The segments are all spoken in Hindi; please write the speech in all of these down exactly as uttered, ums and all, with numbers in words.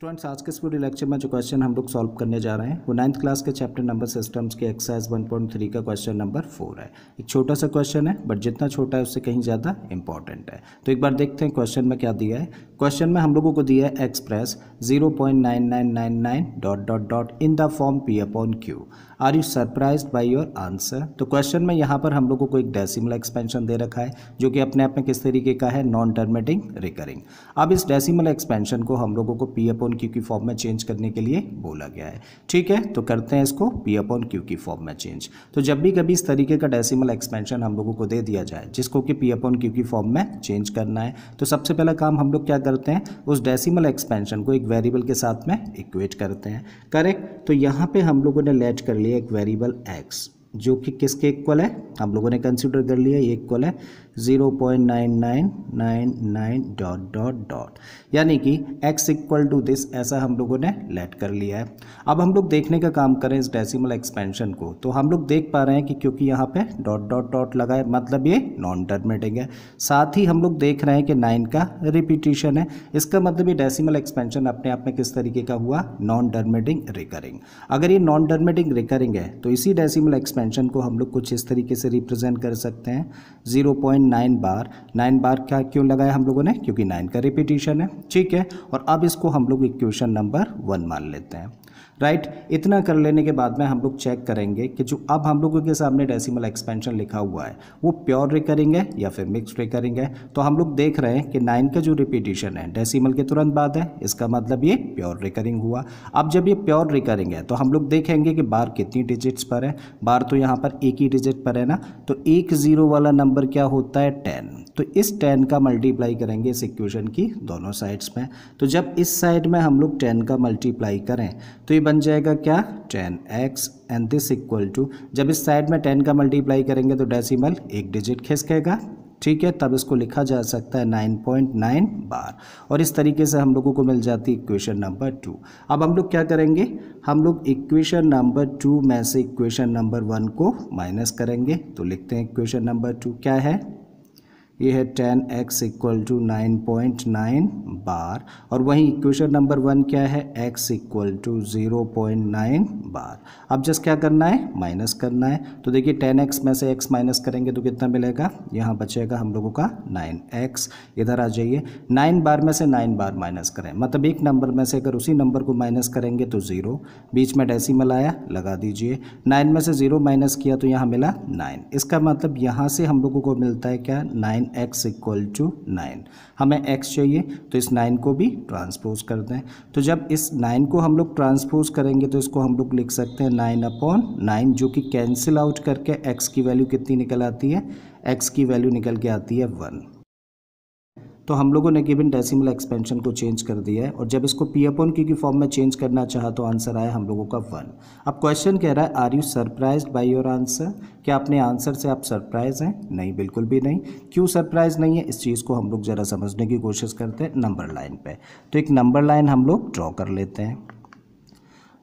स्टूडेंट्स, आज के इस वीडियो लेक्चर में जो क्वेश्चन हम लोग सॉल्व करने जा रहे हैं वो नाइन्थ क्लास के चैप्टर नंबर सिस्टम्स के एक्सरसाइज वन पॉइंट थ्री का क्वेश्चन नंबर फोर है। एक छोटा सा क्वेश्चन है, बट जितना छोटा है उससे कहीं ज़्यादा इंपॉर्टेंट है। तो एक बार देखते हैं क्वेश्चन में क्या दिया है। क्वेश्चन में हम लोगों को दिया है express zero point nine nine nine nine dot dot dot in the form p upon q, are you surprise by your answer. तो क्वेश्चन में यहाँ पर हम लोगों को एक डेसिमल एक्सपेंशन दे रखा है जो कि अपने आप में किस तरीके का है, नॉन टर्मिनेटिंग रिकरिंग। अब इस डेसिमल एक्सपेंशन को हम लोगों को पी अपॉन क्यू की फॉर्म में चेंज करने के लिए बोला गया है। ठीक है, तो करते हैं इसको पी अपॉन क्यू की फॉर्म में चेंज। तो जब भी कभी इस तरीके का डेसिमल एक्सपेंशन हम लोगों को दे दिया जाए जिसको कि पी अपॉन क्यू की फॉर्म में चेंज करना है, तो सबसे पहला काम हम लोग क्या करते हैं, उस डेसिमल एक्सपेंशन को एक वेरिएबल के साथ में इक्वेट करते हैं। करेक्ट, तो यहाँ पे हम लोगों ने लेट कर लिया एक वेरिएबल एक्स जो कि किसके इक्वल है, हम लोगों ने कंसिडर कर लिया ये इक्वल है zero point nine nine nine nine dot dot dot, यानी कि x इक्वल टू दिस, ऐसा हम लोगों ने लेट कर लिया है। अब हम लोग देखने का काम करें इस डेसिमल एक्सपेंशन को, तो हम लोग देख पा रहे हैं कि क्योंकि यहाँ पे डॉट डॉट डॉट लगा है मतलब ये नॉन टर्मिनेटिंग है। साथ ही हम लोग देख रहे हैं कि नाइन का रिपीटिशन है, इसका मतलब ये डेसिमल एक्सपेंशन अपने आप में किस तरीके का हुआ, नॉन टर्मिनेटिंग रिकरिंग। अगर ये नॉन टर्मिनेटिंग रिकरिंग है तो इसी डेसिमल एक्सपेंशन को हम लोग कुछ इस तरीके से रिप्रेजेंट कर सकते हैं। Zero nine bar, nine bar क्या क्यों लगाया हम लोगों ने, क्योंकि नाइन का रिपीटिशन है। ठीक है, और अब इसको हम लोग इक्वेशन नंबर वन मान लेते हैं। Right right? इतना कर लेने के बाद में हम लोग चेक करेंगे कि जो अब हम लोगों के सामने डेसिमल एक्सपेंशन लिखा हुआ है वो प्योर रिकरिंग है या फिर मिक्स्ड रिकरिंग है। तो हम लोग देख रहे हैं कि नाइन का जो रिपीटिशन है डेसिमल के तुरंत बाद है, इसका मतलब ये प्योर रिकरिंग हुआ। अब जब ये प्योर रिकरिंग है तो हम लोग देखेंगे कि बार कितनी डिजिट्स पर है, बार तो यहाँ पर एक ही डिजिट पर है ना, तो एक जीरो वाला नंबर क्या होता है, टेन। तो इस टेन का मल्टीप्लाई करेंगे इस इक्वेशन की दोनों साइड्स में। तो जब इस साइड में हम लोग टेन का मल्टीप्लाई करें तो ये बन जाएगा क्या, ten x and this equal to, जब इस साइड में टेन का मल्टीप्लाई करेंगे तो डेसिमल एक डिजिट खिसकेगा। ठीक है, तब इसको लिखा जा सकता है नाइन पॉइंट नाइन बार, और इस तरीके से हम लोगों को मिल जाती है इक्वेशन नंबर टू। अब हम लोग क्या करेंगे, हम लोग इक्वेशन नंबर टू में से इक्वेशन नंबर वन को माइनस करेंगे। तो लिखते हैं इक्वेशन नंबर टू क्या है, ये है ten x equal to nine point nine bar, और वहीं इक्वेशन नंबर वन क्या है, x equal to zero point nine bar. अब जस्ट क्या करना है, माइनस करना है। तो देखिए टेन एक्स में से x माइनस करेंगे तो कितना मिलेगा, यहाँ बचेगा हम लोगों का नाइन एक्स। इधर आ जाइए, नाइन बार में से नाइन बार माइनस करें, मतलब एक नंबर में से अगर उसी नंबर को माइनस करेंगे तो ज़ीरो, बीच में डेसिमल आया लगा दीजिए, नाइन में से ज़ीरो माइनस किया तो यहाँ मिला नाइन। इसका मतलब यहाँ से हम लोगों को मिलता है क्या, nine x equal to nine. हमें x चाहिए तो इस नाइन को भी ट्रांसपोज कर दें। तो जब इस नाइन को हम लोग ट्रांसपोज करेंगे तो इसको हम लोग लिख सकते हैं नाइन अपॉन नाइन, जो कि कैंसिल आउट करके x की वैल्यू कितनी निकल आती है, x की वैल्यू निकल के आती है वन। तो हम लोगों ने गिवन डेसिमल एक्सपेंशन को चेंज कर दिया है, और जब इसको पी अपॉन क्यू की फॉर्म में चेंज करना चाहा तो आंसर आया हम लोगों का वन। अब क्वेश्चन कह रहा है are you surprised by your answer, क्या अपने आंसर से आप सरप्राइज हैं? नहीं, बिल्कुल भी नहीं। क्यों सरप्राइज नहीं है, इस चीज़ को हम लोग ज़रा समझने की कोशिश करते हैं नंबर लाइन पर। तो एक नंबर लाइन हम लोग ड्रॉ कर लेते हैं।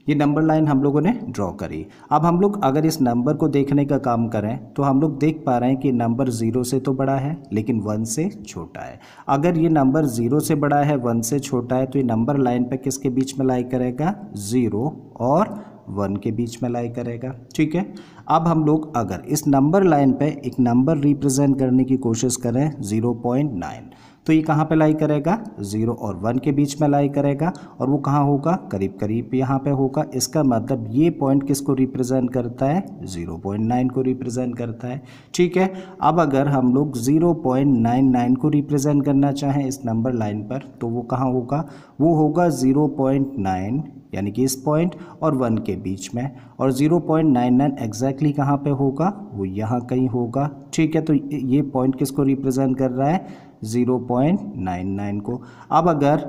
ये नंबर लाइन हम लोगों ने ड्रॉ करी। अब हम लोग अगर इस नंबर को देखने का काम करें तो हम लोग देख पा रहे हैं कि नंबर ज़ीरो से तो बड़ा है लेकिन वन से छोटा है। अगर ये नंबर ज़ीरो से बड़ा है वन से छोटा है तो ये नंबर लाइन पे किसके बीच में लाई करेगा, ज़ीरो और वन के बीच में लाई करेगा। ठीक है, अब हम लोग अगर इस नंबर लाइन पे एक नंबर रिप्रेजेंट करने की कोशिश करें ज़ीरो पॉइंट नाइन, तो ये कहाँ पे लाई करेगा, ज़ीरो और वन के बीच में लाई करेगा, और वो कहाँ होगा, करीब करीब यहाँ पे होगा। इसका मतलब ये पॉइंट किसको रिप्रेजेंट करता है, ज़ीरो पॉइंट नाइन को रिप्रेजेंट करता है। ठीक है, अब अगर हम लोग ज़ीरो पॉइंट नाइन नाइन को रिप्रेजेंट करना चाहें इस नंबर लाइन पर तो वो कहाँ होगा, वो होगा ज़ीरो पॉइंट नाइन यानी कि इस पॉइंट और वन के बीच में, और zero point nine nine exactly कहाँ पे होगा, वो यहाँ कहीं होगा। ठीक है, तो ये पॉइंट किसको रिप्रेजेंट कर रहा है, ज़ीरो पॉइंट नाइन नाइन को। अब अगर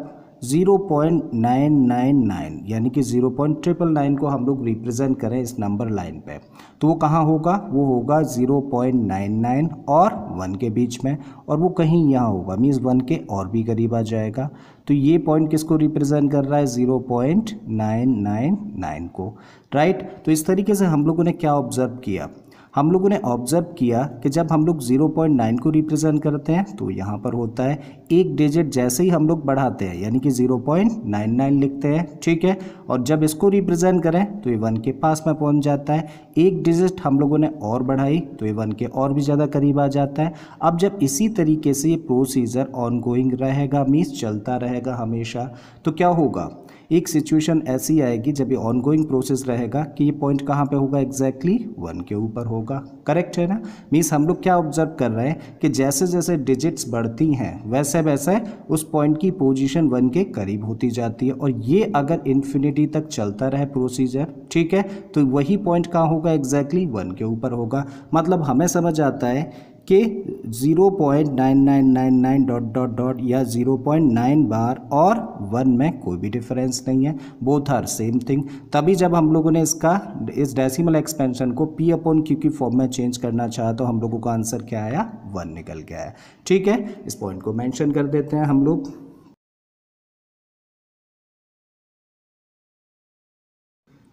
zero point nine nine nine यानी कि zero point nine nine nine को हम लोग रिप्रेजेंट करें इस नंबर लाइन पे तो वो कहाँ होगा, वो होगा ज़ीरो पॉइंट नाइन नाइन और वन के बीच में, और वो कहीं यहाँ होगा, मीन्स वन के और भी करीब आ जाएगा। तो ये पॉइंट किसको रिप्रेजेंट कर रहा है, zero point nine nine nine को। राइट, तो इस तरीके से हम लोगों ने क्या ऑब्जर्व किया, हम लोगों ने ऑब्जर्व किया कि जब हम लोग ज़ीरो पॉइंट नाइन को रिप्रेजेंट करते हैं तो यहाँ पर होता है एक डिजिट जैसे ही हम लोग बढ़ाते हैं यानी कि ज़ीरो पॉइंट नाइन नाइन लिखते हैं, ठीक है। और जब इसको रिप्रेजेंट करें तो ये वन के पास में पहुँच जाता है। एक डिजिट हम लोगों ने और बढ़ाई तो ये वन के और भी ज़्यादा करीब आ जाता है। अब जब इसी तरीके से ये प्रोसीजर ऑनगोइंग रहेगा, मीन्स चलता रहेगा हमेशा, तो क्या होगा, एक सिचुएशन ऐसी आएगी जब ये ऑनगोइंग प्रोसेस रहेगा कि ये पॉइंट कहाँ पे होगा, एग्जैक्टली वन के ऊपर होगा, करेक्ट है ना। मीन्स हम लोग क्या ऑब्जर्व कर रहे हैं कि जैसे जैसे डिजिट्स बढ़ती हैं वैसे वैसे उस पॉइंट की पोजीशन वन के करीब होती जाती है, और ये अगर इन्फिनिटी तक चलता रहे प्रोसीजर, ठीक है, तो वही पॉइंट कहाँ होगा, एग्जैक्टली वन के ऊपर होगा। मतलब हमें समझ आता है कि zero point nine nine nine nine dot dot dot या ज़ीरो पॉइंट नाइन बार और वन में कोई भी डिफरेंस नहीं है, बोथ आर सेम थिंग। तभी जब हम लोगों ने इसका इस डेसिमल एक्सपेंशन को पी अपॉन क्यू की फॉर्म में चेंज करना चाहा तो हम लोगों का आंसर क्या आया, वन निकल के आया, ठीक है। इस पॉइंट को मेंशन कर देते हैं हम लोग।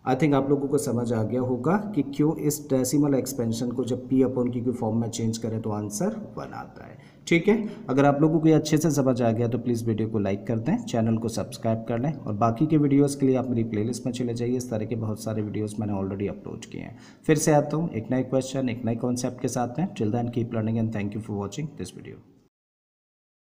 आई थिंक आप लोगों को समझ आ गया होगा कि क्यों इस डेसिमल एक्सपेंशन को जब पी अपॉन क्यू के फॉर्म में चेंज करें तो आंसर वन आता है, ठीक है। अगर आप लोगों को ये अच्छे से समझ आ गया तो प्लीज़ वीडियो को लाइक कर दें, चैनल को सब्सक्राइब कर लें, और बाकी के वीडियोस के लिए आप मेरी प्लेलिस्ट में चले जाइए। इस तरह के बहुत सारे वीडियोस मैंने ऑलरेडी अपलोड किए हैं। फिर से आता हूँ एक नए क्वेश्चन एक नए कॉन्सेप्ट के साथ में। Till then keep learning and thank you for watching this video.